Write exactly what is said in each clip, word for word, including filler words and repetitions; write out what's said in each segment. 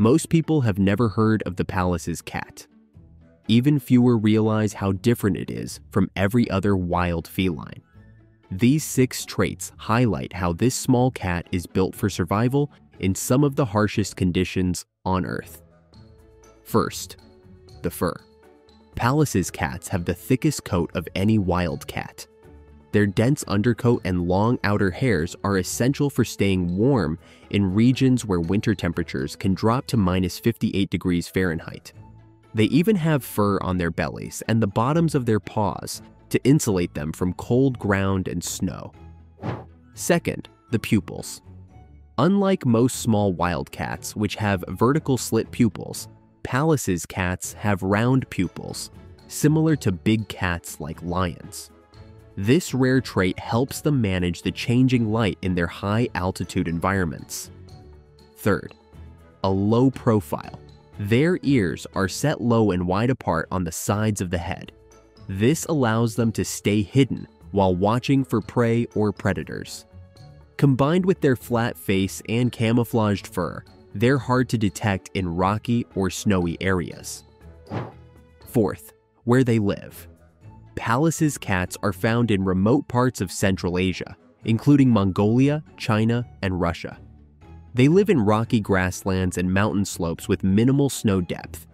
Most people have never heard of the Pallas's cat. Even fewer realize how different it is from every other wild feline. These six traits highlight how this small cat is built for survival in some of the harshest conditions on Earth. First, the fur. Pallas's cats have the thickest coat of any wild cat. Their dense undercoat and long outer hairs are essential for staying warm in regions where winter temperatures can drop to minus fifty-eight degrees Fahrenheit. They even have fur on their bellies and the bottoms of their paws to insulate them from cold ground and snow. Second, the pupils. Unlike most small wild cats, which have vertical slit pupils, Pallas's cats have round pupils, similar to big cats like lions. This rare trait helps them manage the changing light in their high-altitude environments. Third, a low profile. Their ears are set low and wide apart on the sides of the head. This allows them to stay hidden while watching for prey or predators. Combined with their flat face and camouflaged fur, they're hard to detect in rocky or snowy areas. Fourth, where they live. Pallas's cats are found in remote parts of Central Asia, including Mongolia, China, and Russia. They live in rocky grasslands and mountain slopes with minimal snow depth.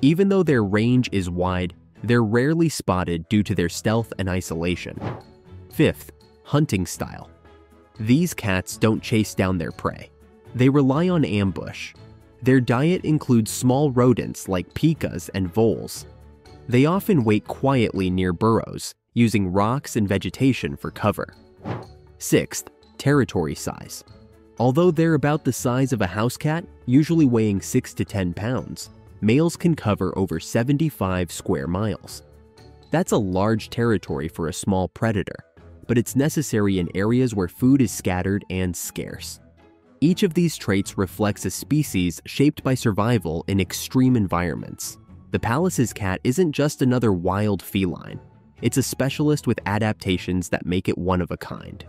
Even though their range is wide, they're rarely spotted due to their stealth and isolation. Fifth, hunting style. These cats don't chase down their prey. They rely on ambush. Their diet includes small rodents like pikas and voles. They often wait quietly near burrows, using rocks and vegetation for cover. Sixth, territory size. Although they're about the size of a house cat, usually weighing six to ten pounds, males can cover over seventy-five square miles. That's a large territory for a small predator, but it's necessary in areas where food is scattered and scarce. Each of these traits reflects a species shaped by survival in extreme environments. The Pallas's cat isn't just another wild feline. It's a specialist with adaptations that make it one of a kind.